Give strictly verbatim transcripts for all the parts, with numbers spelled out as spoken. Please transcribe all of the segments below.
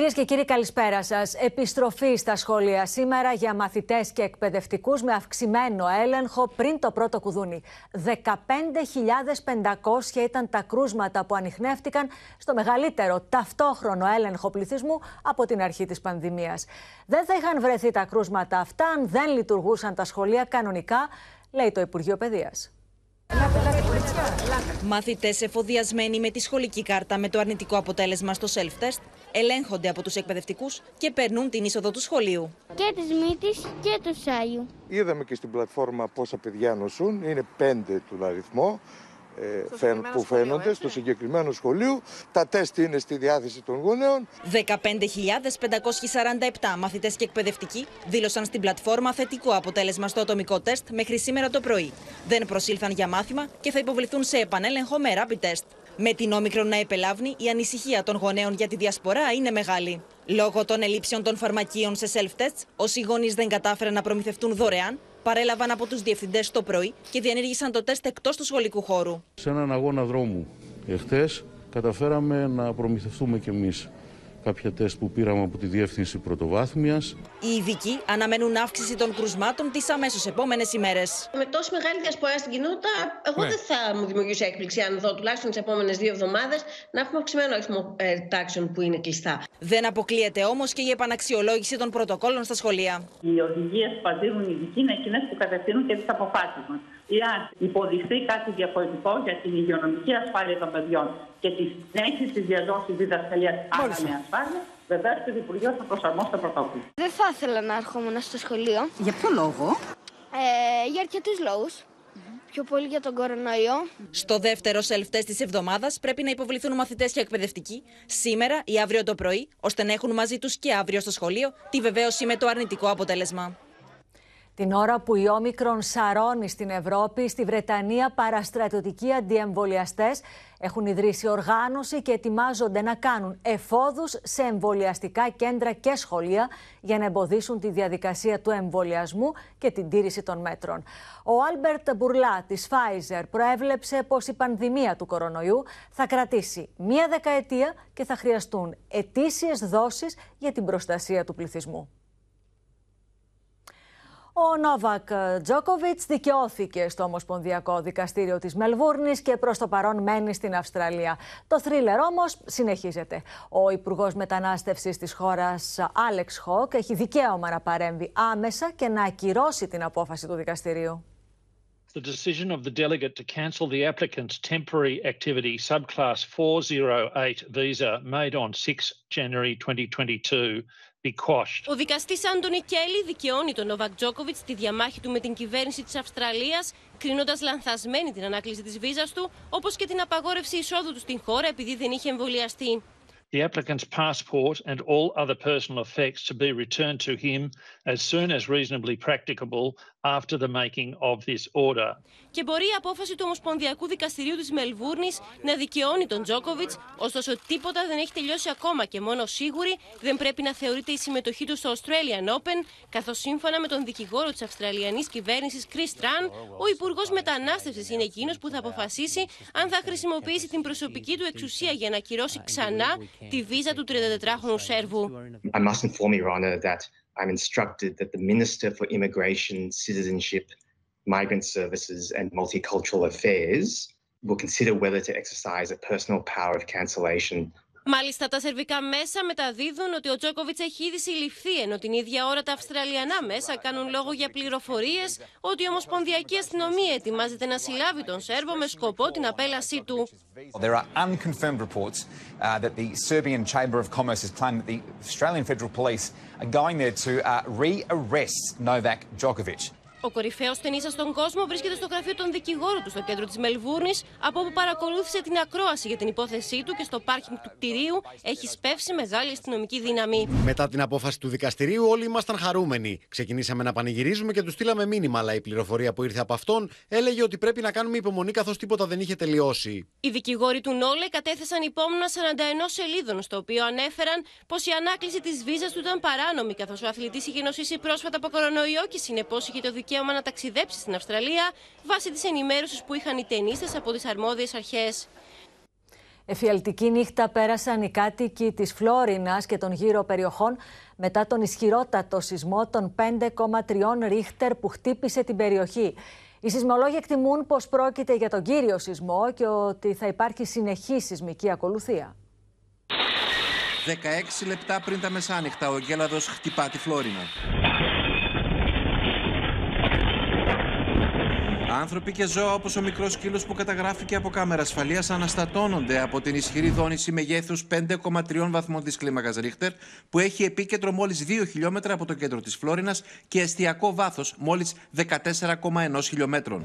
Κυρίες και κύριοι, καλησπέρα σας. Επιστροφή στα σχολεία σήμερα για μαθητές και εκπαιδευτικούς με αυξημένο έλεγχο πριν το πρώτο κουδούνι. δεκαπέντε χιλιάδες πεντακόσια ήταν τα κρούσματα που ανιχνεύτηκαν στο μεγαλύτερο ταυτόχρονο έλεγχο πληθυσμού από την αρχή της πανδημίας. Δεν θα είχαν βρεθεί τα κρούσματα αυτά αν δεν λειτουργούσαν τα σχολεία κανονικά, λέει το Υπουργείο Παιδείας. Μαθητές εφοδιασμένοι με τη σχολική κάρτα με το αρνητικό αποτέλεσμα στο self-test ελέγχονται από τους εκπαιδευτικούς και περνούν την είσοδο του σχολείου. Και της Μύτης και του Σάιου. Είδαμε και στην πλατφόρμα πόσα παιδιά νοσούν, είναι πέντε τον αριθμό που φαίνονται σχολείο, στο συγκεκριμένο σχολείο. Τα τεστ είναι στη διάθεση των γονέων. δεκαπέντε χιλιάδες πεντακόσιοι σαράντα επτά μαθητές και εκπαιδευτικοί δήλωσαν στην πλατφόρμα θετικό αποτέλεσμα στο ατομικό τεστ μέχρι σήμερα το πρωί. Δεν προσήλθαν για μάθημα και θα υποβληθούν σε επανέλεγχο με rapid test. Με την Omicron να επελάβνει, η ανησυχία των γονέων για τη διασπορά είναι μεγάλη. Λόγω των ελλείψεων των φαρμακείων σε self-tests, όσοι γονείς δεν κατάφεραν να προμηθευτούν δωρεάν, παρέλαβαν από τους διευθυντές το πρωί και διενήργησαν το τεστ εκτός του σχολικού χώρου. Σε έναν αγώνα δρόμου εχθές καταφέραμε να προμηθευτούμε κι εμείς κάποια τεστ που πήραμε από τη Διεύθυνση Πρωτοβάθμιας. Οι ειδικοί αναμένουν αύξηση των κρουσμάτων τις αμέσως επόμενες ημέρες. Με τόση μεγάλη διασπορά στην κοινότητα, εγώ ναι. δεν θα μου δημιουργήσει έκπληξη αν δω τουλάχιστον τις επόμενες δύο εβδομάδες να έχουμε αυξημένο αριθμό ε, τάξεων που είναι κλειστά. Δεν αποκλείεται όμως και η επαναξιολόγηση των πρωτοκόλων στα σχολεία. Οι οδηγίες που αντίζουν οι ειδικοί είναι εκείνες που κατευθύνουν και τις αποφάσεις μας. Εάν υποδειχθεί κάτι διαφορετικό για την υγειονομική ασφάλεια των παιδιών και τη συνέχιση τη διαδόση διδασκαλίας άρα με ασφάλεια, βεβαίως το Υπουργείο θα προσαρμόσει το πρωτόκολλο. Δεν θα ήθελα να έρχομαι στο σχολείο. Για ποιο λόγο? Ε, για αρκετούς λόγους. Πιο πολύ για τον κορονοϊό. Στο δεύτερο self-test της εβδομάδας πρέπει να υποβληθούν μαθητές και εκπαιδευτικοί σήμερα ή αύριο το πρωί, ώστε να έχουν μαζί τους και αύριο στο σχολείο τη βεβαίωση με το αρνητικό αποτέλεσμα. Την ώρα που η Όμικρον σαρώνει στην Ευρώπη, στη Βρετανία παραστρατιωτικοί αντιεμβολιαστές έχουν ιδρύσει οργάνωση και ετοιμάζονται να κάνουν εφόδους σε εμβολιαστικά κέντρα και σχολεία για να εμποδίσουν τη διαδικασία του εμβολιασμού και την τήρηση των μέτρων. Ο Albert Bourla της Pfizer προέβλεψε πως η πανδημία του κορονοϊού θα κρατήσει μία δεκαετία και θα χρειαστούν ετήσιες δόσεις για την προστασία του πληθυσμού. Ο Νόβακ Τζόκοβιτς δικαιώθηκε στο Ομοσπονδιακό Δικαστήριο της Μελβούρνης και προς το παρόν μένει στην Αυστραλία. Το θρίλερ όμως συνεχίζεται. Ο Υπουργός Μετανάστευσης της χώρας, Άλεξ Χοκ, έχει δικαίωμα να παρέμβει άμεσα και να ακυρώσει την απόφαση του δικαστηρίου. The decision of the delegate to cancel the applicant's temporary activity subclass four oh eight visa made on sixth of January twenty twenty-two be quashed. Ο δικαστής Άντονι Κέλλι δικαιώνει τον Νόβακ Τζόκοβιτς στη διαμάχη του με την κυβέρνηση της Αυστραλίας, κρίνοντας λανθασμένη την ανάκληση της βίζας του, όπως και την απαγόρευση εισόδου του στην χώρα επειδή δεν είχε εμβολιαστεί. The applicant's passport and all other personal effects to be returned to him as soon as reasonably practicable after the making of this order. Και μπορεί η απόφαση του Ομοσπονδιακού Δικαστηρίου της Μελβούρνης να δικαιώνει τον Τζόκοβιτς, ωστόσο τίποτα δεν έχει τελειώσει ακόμα και μόνο σίγουρη δεν πρέπει να θεωρείται η συμμετοχή του στο Australian Open, καθώς σύμφωνα με τον δικηγόρο της Αυστραλιανής κυβέρνησης Chris Tran, ο Υπουργός Μετανάστευσης είναι εκείνος που θα αποφασίσει αν θα χρησιμοποιήσει την προσωπική του εξουσία για να ακυρώσει ξανά τη βίζα του τριαντατετράχρονου Σέρβου. I must inform Your Honor that I'm instructed that the Minister for Immigration, Citizenship, Migrant Services and Multicultural Affairs will consider whether to exercise a personal power of cancellation. Μάλιστα, τα σερβικά μέσα μεταδίδουν ότι ο Τζόκοβιτς έχει ήδη συλληφθεί, ενώ την ίδια ώρα τα Αυστραλιανά μέσα κάνουν λόγο για πληροφορίες ότι η Ομοσπονδιακή Αστυνομία ετοιμάζεται να συλλάβει τον Σέρβο με σκοπό την απέλασή του. There are unconfirmed reports uh, that the Serbian Chamber of Commerce is claiming that the Australian Federal Police are going there to uh, re-arrest Novak Djokovic. Ο κορυφαίος τενίσας στον κόσμο βρίσκεται στο γραφείο των δικηγόρων του στο κέντρο της Μελβούρνης, από όπου παρακολούθησε την ακρόαση για την υπόθεσή του και στο πάρκινγκ του κτηρίου έχει σπεύσει μεγάλη αστυνομική δύναμη. Μετά την απόφαση του δικαστηρίου, όλοι ήμασταν χαρούμενοι. Ξεκινήσαμε να πανηγυρίζουμε και του στείλαμε μήνυμα, αλλά η πληροφορία που ήρθε από αυτόν έλεγε ότι πρέπει να κάνουμε υπομονή καθώς τίποτα δεν είχε τελειώσει. Οι δικηγόροι του Νόλε κατέθεσαν υπόμνημα σαράντα μία σελίδων, στο οποίο ανέφεραν πως η ανάκληση της βίζας του ήταν παράνομη, καθώς ο αθλητής είχε νοσήσει πρόσφατα από κορονοϊό και συνεπώς είχε το δικαίωμα να ταξιδέψει στην Αυστραλία βάσει της ενημέρωσης που είχαν οι τενίστες από τις αρμόδιες αρχές. Εφιαλτική νύχτα πέρασαν οι κάτοικοι της Φλόρινας και των γύρω περιοχών μετά τον ισχυρότατο σεισμό των πέντε κόμμα τρία ρίχτερ που χτύπησε την περιοχή. Οι σεισμολόγοι εκτιμούν πως πρόκειται για τον κύριο σεισμό και ότι θα υπάρχει συνεχή σεισμική ακολουθία. δεκαέξι λεπτά πριν τα μεσάνυχτα ο γέλαδος χτυπά τη Φλόρινα. Άνθρωποι και ζώα όπως ο μικρός σκύλος που καταγράφηκε από κάμερα ασφαλείας αναστατώνονται από την ισχυρή δόνηση μεγέθους πέντε κόμμα τρία βαθμών της κλίμακας Ρίχτερ που έχει επίκεντρο μόλις δύο χιλιόμετρα από το κέντρο της Φλόρινας και εστιακό βάθος μόλις δεκατέσσερα κόμμα ένα χιλιόμετρων.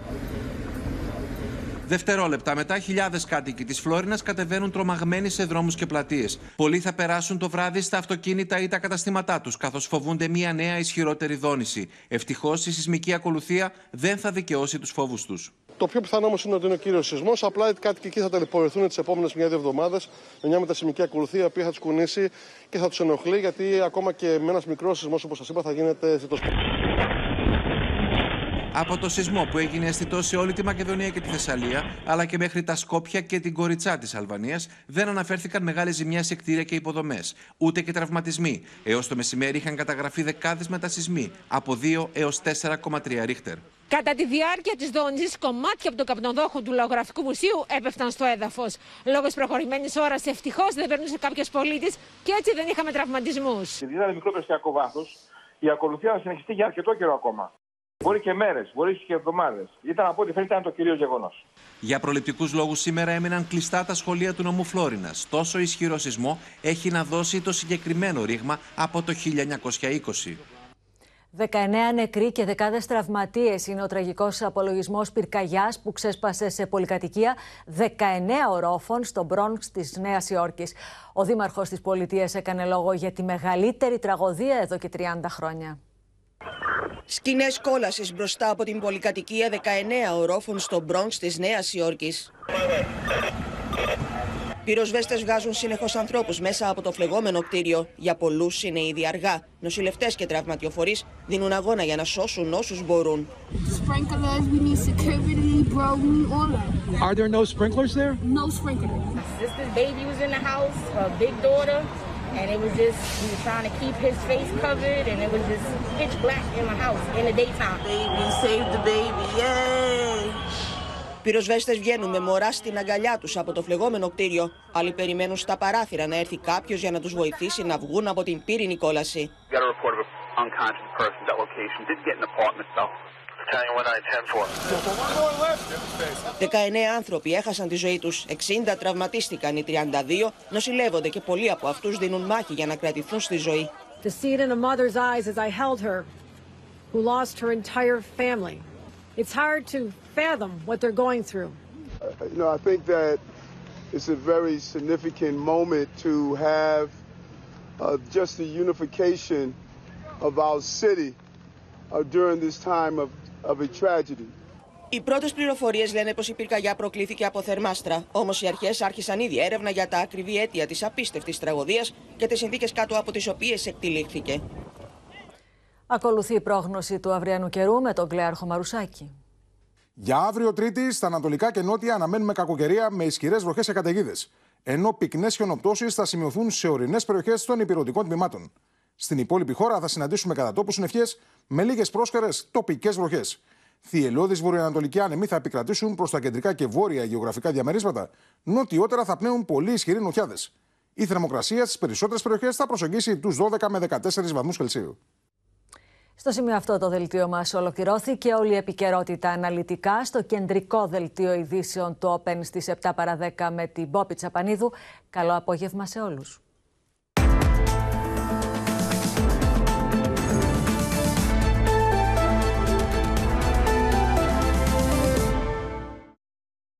Δευτερόλεπτα μετά, χιλιάδες κάτοικοι της Φλόρινας κατεβαίνουν τρομαγμένοι σε δρόμους και πλατείες. Πολλοί θα περάσουν το βράδυ στα αυτοκίνητα ή τα καταστήματά τους, καθώς φοβούνται μια νέα ισχυρότερη δόνηση. Ευτυχώς, η σεισμική ακολουθία δεν θα δικαιώσει τους φόβους τους. Το πιο πιθανό όμως είναι ότι είναι ο κύριος σεισμός. Απλά οι κάτοικοι εκεί θα ταλαιπωρηθούν τις επόμενες μια-δύο εβδομάδες με μια μετασεισμική ακολουθία που θα τους κουνήσει και θα τους ενοχλεί, γιατί ακόμα και με ένας μικρός σεισμός, όπως σας είπα, θα γίνεται αισθητός. Από το σεισμό που έγινε αισθητό σε όλη τη Μακεδονία και τη Θεσσαλία, αλλά και μέχρι τα Σκόπια και την Κοριτσά της Αλβανίας, δεν αναφέρθηκαν μεγάλες ζημιές σε κτίρια και υποδομές, ούτε και τραυματισμοί. Έως το μεσημέρι είχαν καταγραφεί δεκάδες μετασεισμοί, από δύο έως τέσσερα κόμμα τρία ρίχτερ. Κατά τη διάρκεια της δόνησης, κομμάτια από τον καπνοδόχο του Λαογραφικού Μουσείου έπεφταν στο έδαφος. Λόγω της προχωρημένης ώρας, ευτυχώς δεν περνούσε κάποιος πολίτης και έτσι δεν είχαμε τραυματισμούς. Επειδή ήταν μικρό περιστατικό βάθος, η ακολουθία θα συνεχιστεί για αρκετό καιρό ακόμα. Μπορεί και μέρες, μπορεί και εβδομάδες. Ήταν από ό,τι φαίνεται ήταν το κυρίως γεγονός. Για προληπτικούς λόγους, σήμερα έμειναν κλειστά τα σχολεία του νομού Φλόρινας. Τόσο ισχυρό σεισμό έχει να δώσει το συγκεκριμένο ρήγμα από το χίλια εννιακόσια είκοσι. δεκαεννέα νεκροί και δεκάδες τραυματίες είναι ο τραγικός απολογισμός πυρκαγιάς που ξέσπασε σε πολυκατοικία δεκαεννέα ορόφων στο Bronx της Νέας Υόρκης. Ο δήμαρχος της πολιτείας έκανε λόγο για τη μεγαλύτερη τραγωδία εδώ και τριάντα χρόνια. Σκηνές κόλασης μπροστά από την πολυκατοικία δεκαεννέα ορόφων στο Bronx της Νέας Υόρκης. Πυροσβέστες βγάζουν συνεχώς ανθρώπους μέσα από το φλεγόμενο κτίριο. Για πολλούς είναι ήδη αργά. Νοσηλευτές και τραυματιοφορείς δίνουν αγώνα για να σώσουν όσους μπορούν. And it was just, we were trying to keep his face covered, and it was just pitch black in my house in the daytime. Baby, save the baby, yay! Πυροσβέστες βγαίνουν με μωρά στην αγκαλιά τους από το φλεγόμενο κτίριο. Άλλοι περιμένουν στα παράθυρα να έρθει κάποιος για να τους βοηθήσει να βγουν από την πύρινη κόλαση. δεκαεννέα άνθρωποι έχασαν τη ζωή τους, εξήντα τραυματίστηκαν, οι τριάντα δύο νοσηλεύονται και πολλοί από αυτούς δίνουν μάχη για να κρατηθούν στη ζωή. The scene in a mother's eyes as I held her, who lost her entire family. It's hard to fathom what they're going through. You know, I think that it's a very significant moment to have uh, just the unification of our city uh, during this time of. Οι πρώτες πληροφορίες λένε πως η πυρκαγιά προκλήθηκε από θερμάστρα. Όμως οι αρχές άρχισαν ήδη έρευνα για τα ακριβή αίτια της απίστευτης τραγωδίας και τις συνθήκες κάτω από τις οποίες εκτυλίχθηκε. Ακολουθεί η πρόγνωση του αυριανού καιρού με τον Κλέαρχο Μαρουσάκη. Για αύριο Τρίτη, στα ανατολικά και νότια αναμένουμε κακοκαιρία με ισχυρές βροχές και καταιγίδες. Ενώ πυκνές χιονοπτώσεις θα σημειωθούν σε ορεινές περιοχές των υπηρετικών τμήματων. Στην υπόλοιπη χώρα θα συναντήσουμε κατά τόπους συννεφιές με λίγες πρόσκαιρες τοπικές βροχές. Θυελλώδεις βορειοανατολικοί άνεμοι θα επικρατήσουν προς τα κεντρικά και βόρεια γεωγραφικά διαμερίσματα. Νότιότερα θα πνέουν πολύ ισχυροί νοτιάδες. Η θερμοκρασία στις περισσότερες περιοχές θα προσεγγίσει τους δώδεκα με δεκατέσσερα βαθμούς Κελσίου. Στο σημείο αυτό το δελτίο μας ολοκληρώθηκε. Όλη η επικαιρότητα αναλυτικά στο κεντρικό δελτίο ειδήσεων του Όπεν στις επτά παρά δέκα με την Πόπη Τσαπανίδου. Καλό απόγευμα σε όλους.